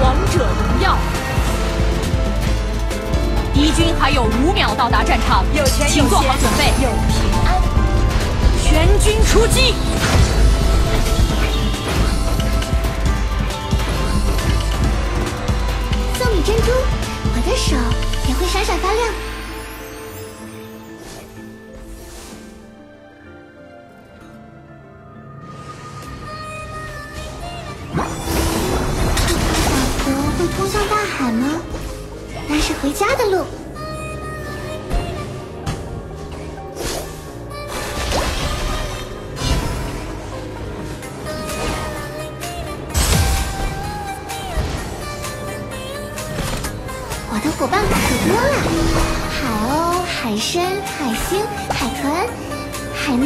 王者荣耀》。敌军还有5秒到达战场，请做好准备。有平安，全军出击！ 珍珠，我的手也会闪闪发亮。这条河会通向大海吗？那是回家的路。伙伴可多了，海鸥、海参、海星、海豚、海梦。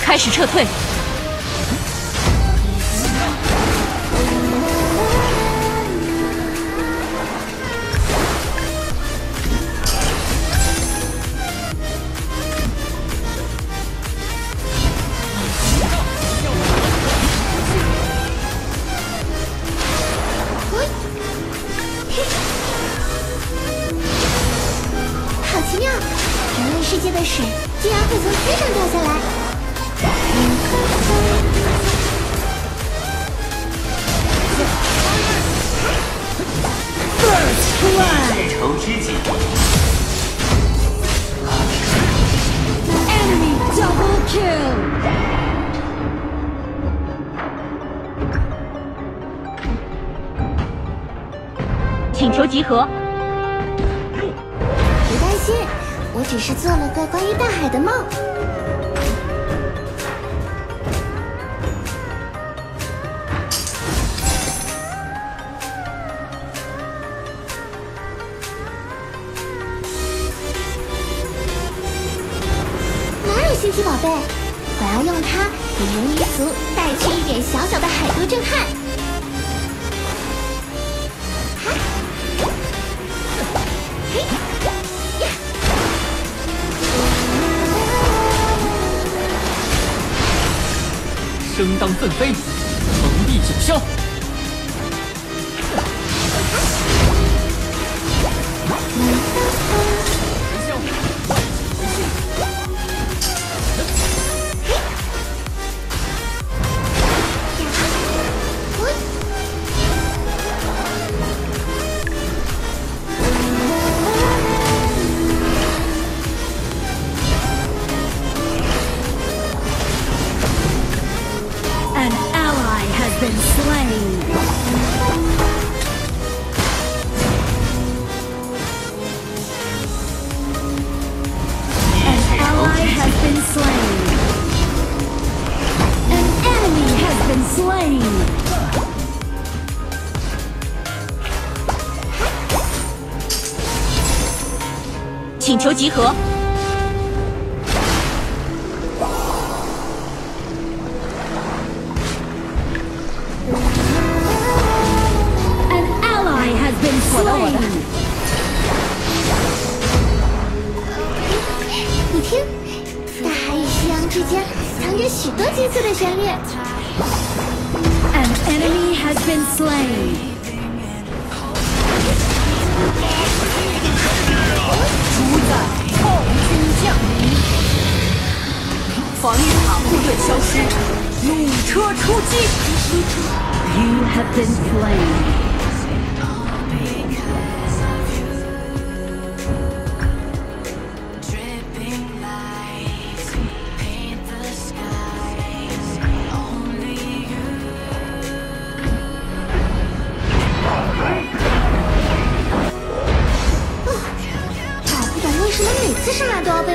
开始撤退。请求集合。别担心，我只是做了个关于大海的梦。哪有星际宝贝？我要用它给游鱼族带去一点小小的海都震撼。 争当奋飞，蓬荜九霄。请求集合。An ally has been slain。你听，大海与夕阳之间藏着许多金色的旋律。An enemy has been slain。 主宰暴君降临，防御塔部队消失，弩车出击。You have been slain。 怎么每次上来都要被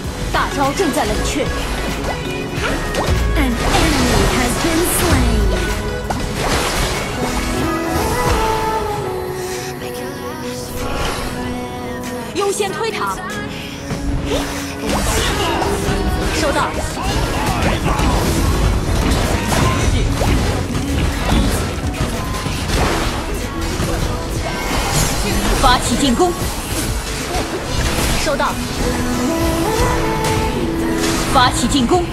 大招正在冷却。发起进攻！收到。发起进攻！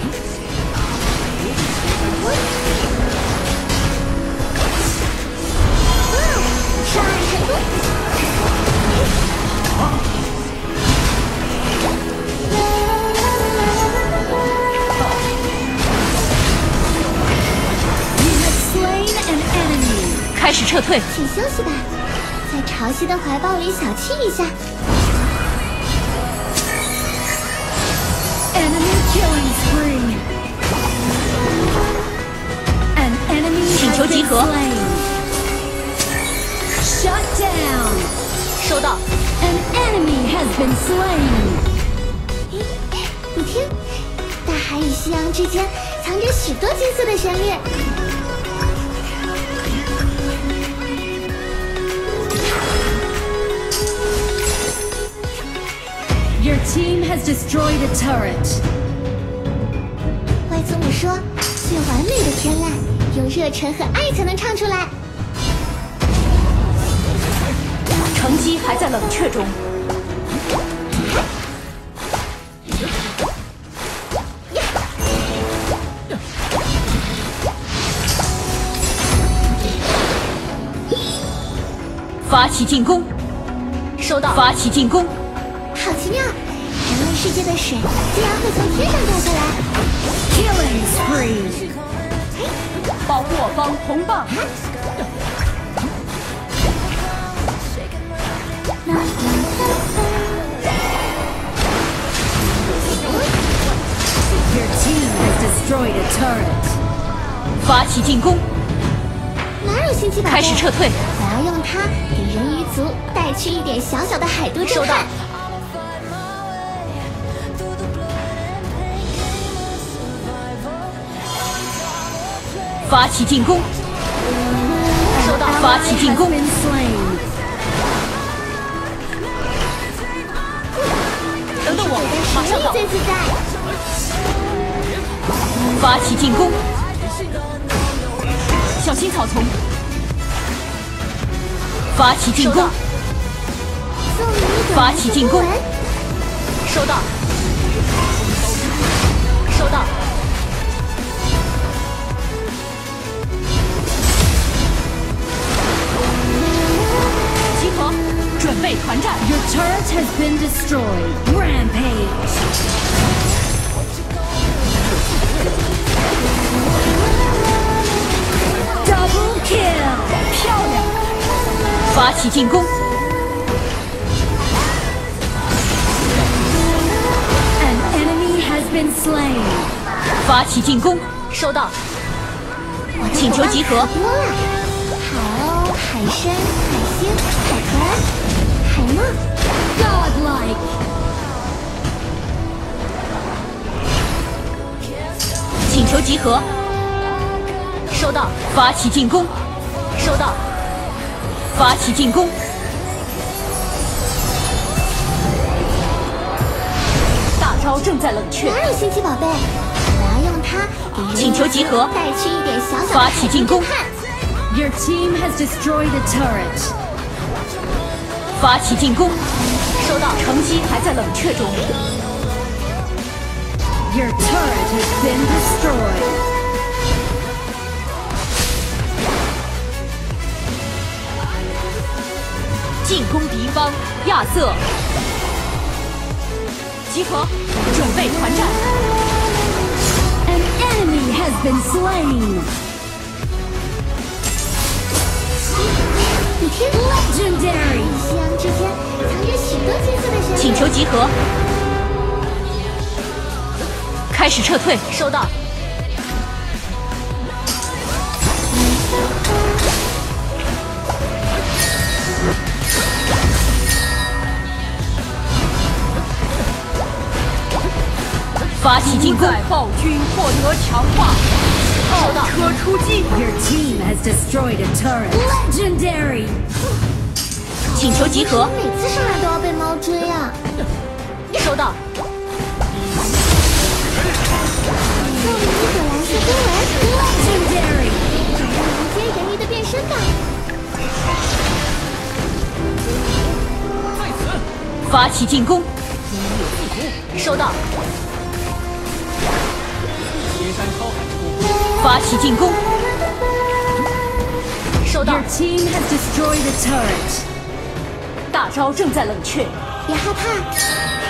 开始撤退，请休息吧。 在潮汐的怀抱里小憩一下。Enemy killing spree. An enemy has been slain. 请求集合。Shut down. 收到。An enemy has been slain. 你听，大海与夕阳之间藏着许多金色的旋律。 Your team has destroyed a turret. 外祖母说，最完美的天籁，有热忱和爱才能唱出来。成绩还在冷却中。发起进攻。收到。发起进攻。 好奇妙！人类世界的水竟然会从天上掉下来。Killing spree！ 保护我方红棒！发起进攻！哪有新奇宝贝？开始撤退！我要用它给人鱼族带去一点小小的海都震撼。收到。 发起进攻！收到！发起进攻！等等我，马上到！发起进攻！小心草丛！发起进攻！发起进攻！收到！收到！ 准备团战。Your turret has been destroyed. Rampage. 漂亮！发起进攻。An enemy has been slain. 发起进攻。收到。请求集合。 海参、海星、海豚、海梦 ，Godlike。请求集合。收到。发起进攻。收到。发起进攻。大招正在冷却。哪有新奇宝贝？我要用它给人类请求集合。带去一点小小的发起进攻。 Your team has destroyed a turret. 发起进攻，收到，成绩还在冷却中。Your turret has been destroyed. 进攻敌方亚瑟，集合，准备团战。An enemy has been slain. Legendary！ 夕阳之间藏着许多金色的旋律。请求集合，开始撤退。收到。发起进攻。五百暴君获得强化。 收到。车出击。Your team has destroyed a turret. Legendary。请求集合。每次上来都要被猫追啊！收到。发起进攻！一有不足，收到。天山超海之功，发起进攻！收到。Your team has destroyed the turret。大招正在冷却，别害怕，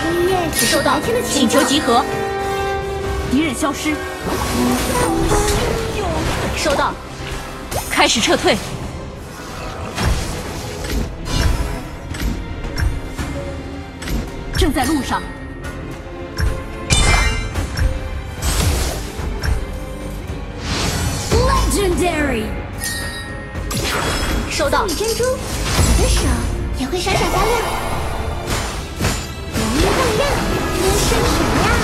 黑夜只是白天的请求集合。敌人消失。收到。开始撤退。 正在路上，收到。珍珠，我的手也会闪闪发亮。容易放亮，多伸手呀！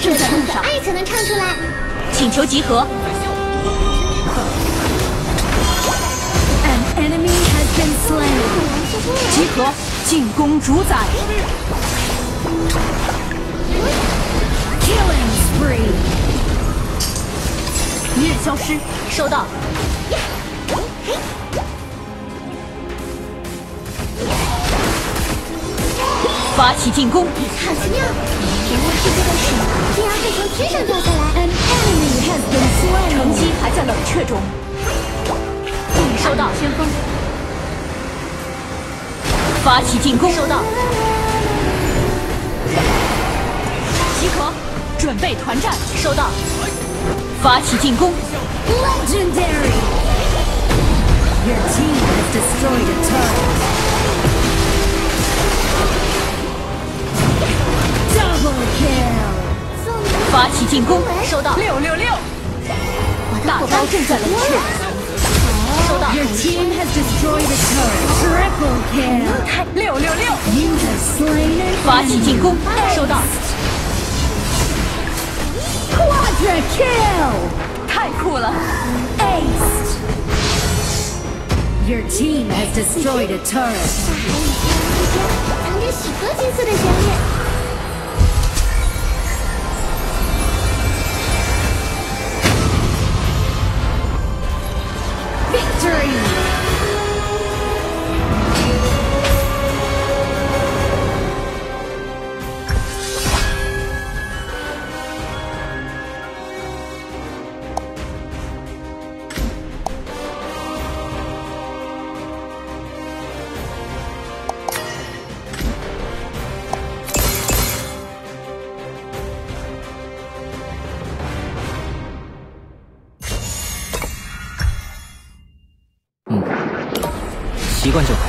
正在路上，爱才能唱出来。请求集合。An enemy has been slain。集合，进攻主宰。Killing spree。敌人消失，收到。发起进攻。好奇妙。 人类世界的水竟然会从天上掉下来。An enemy has been slain。成绩还在冷却中。收到。先锋。发起进攻。收到。集合，准备团战。收到。发起进攻。Legendary。Your team has destroyed a turret. Double kill！ 发起进攻，收到。666！ 大招正在冷却，收到。Your team has destroyed the turret. Triple kill！ 666！ You have slain an enemy. 发起进攻，收到。Quadra kill！ 太酷了 ！Ace！ Your team has destroyed a turret. 藏着许多金色的小眼。 习惯就好。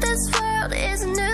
This world is new.